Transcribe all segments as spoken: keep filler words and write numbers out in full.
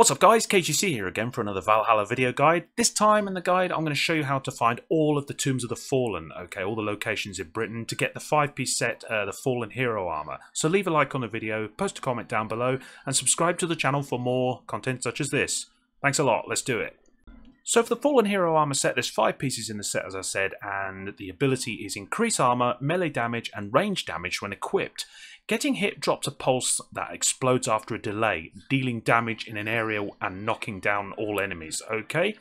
What's up guys, K G C here again for another Valhalla video guide. This time in the guide I'm going to show you how to find all of the Tombs of the Fallen, okay, all the locations in Britain to get the five piece set, uh, the Fallen Hero Armour. So leave a like on the video, post a comment down below and subscribe to the channel for more content such as this. Thanks a lot, let's do it. So for the Fallen Hero Armour set, there's five pieces in the set as I said, and the ability is increase armour, melee damage and range damage when equipped. Getting hit drops a pulse that explodes after a delay, dealing damage in an area and knocking down all enemies, okay?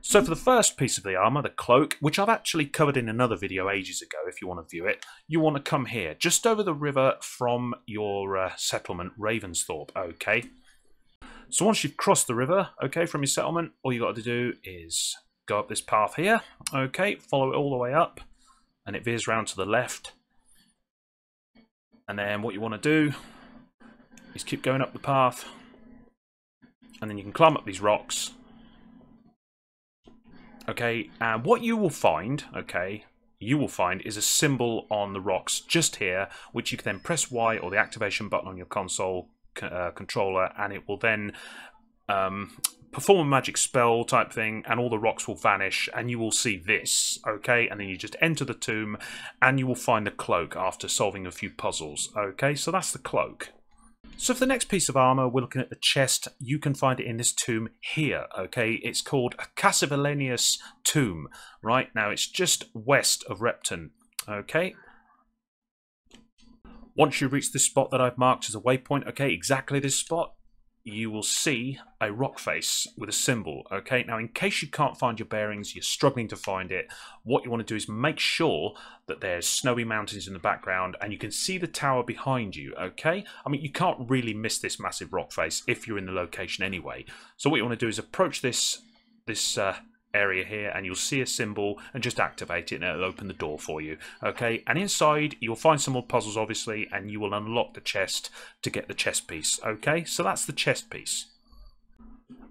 So for the first piece of the armour, the cloak, which I've actually covered in another video ages ago if you want to view it, you want to come here, just over the river from your uh, settlement, Ravensthorpe, okay? So once you've crossed the river, okay, from your settlement, all you got to do is go up this path here, okay, follow it all the way up, and it veers round to the left. And then what you want to do is keep going up the path, and then you can climb up these rocks. Okay, and what you will find, okay, you will find is a symbol on the rocks just here, which you can then press Y or the activation button on your console uh, controller, and it will then um, perform a magic spell type thing, and all the rocks will vanish, and you will see this, okay? And then you just enter the tomb, and you will find the cloak after solving a few puzzles, okay? So that's the cloak. So for the next piece of armour, we're looking at the chest. You can find it in this tomb here, okay? It's called a Cassavellaneus tomb, right? Now, it's just west of Repton, okay? Once you reach this spot that I've marked as a waypoint, okay, exactly this spot, you will see a rock face with a symbol, okay? Now, in case you can't find your bearings, you're struggling to find it, what you want to do is make sure that there's snowy mountains in the background and you can see the tower behind you, okay? I mean, you can't really miss this massive rock face if you're in the location anyway. So what you want to do is approach this, this uh, area here and you'll see a symbol and just activate it and it'll open the door for you, okay? And inside you'll find some more puzzles obviously, and you will unlock the chest to get the chest piece, okay? So that's the chest piece.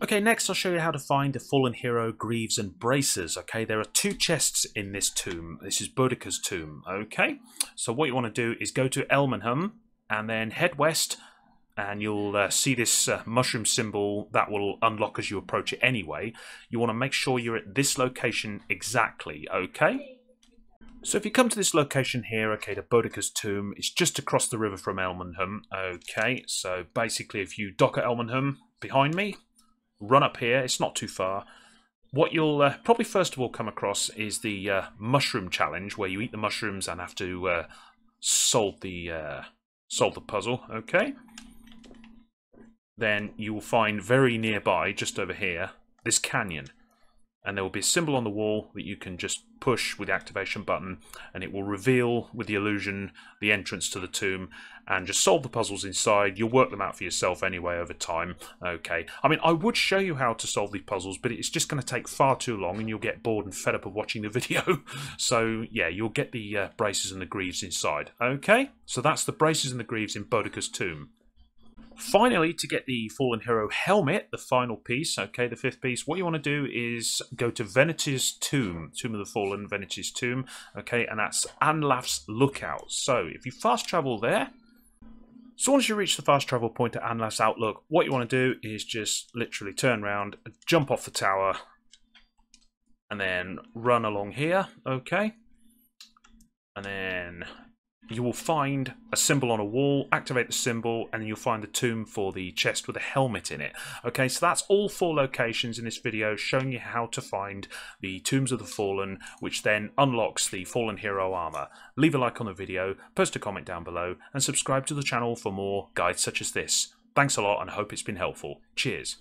Okay, next I'll show you how to find the Fallen Hero Greaves and Bracers, okay? There are two chests in this tomb. This is Boudicca's tomb, okay? So what you want to do is go to Elmenham and then head west, and you'll uh, see this uh, mushroom symbol that will unlock as you approach it anyway. You want to make sure you're at this location exactly, okay? So if you come to this location here, okay, to Boudicca's tomb, it's just across the river from Elmenham, okay? So basically if you dock at Elmenham behind me, run up here, it's not too far. What you'll uh, probably first of all come across is the uh, mushroom challenge, where you eat the mushrooms and have to uh, solve the, uh, solve the puzzle, okay? Then you will find very nearby, just over here, this canyon. And there will be a symbol on the wall that you can just push with the activation button, and it will reveal, with the illusion, the entrance to the tomb, and just solve the puzzles inside. You'll work them out for yourself anyway over time, okay? I mean, I would show you how to solve these puzzles, but it's just going to take far too long, and you'll get bored and fed up of watching the video. So, yeah, you'll get the uh, braces and the greaves inside, okay? So that's the braces and the greaves in Boudicca's tomb. Finally, to get the Fallen Hero helmet, the final piece, okay, the fifth piece, what you want to do is go to Veneta's tomb, Tomb of the Fallen, Veneta's tomb, okay, and that's Anlaf's Lookout. So if you fast travel there, so once you reach the fast travel point to Anlaf's Outlook, what you want to do is just literally turn around, jump off the tower, and then run along here, okay, and then you will find a symbol on a wall, activate the symbol, and you'll find the tomb for the chest with a helmet in it. Okay, so that's all four locations in this video showing you how to find the Tombs of the Fallen, which then unlocks the Fallen Hero Armour. Leave a like on the video, post a comment down below, and subscribe to the channel for more guides such as this. Thanks a lot and hope it's been helpful. Cheers.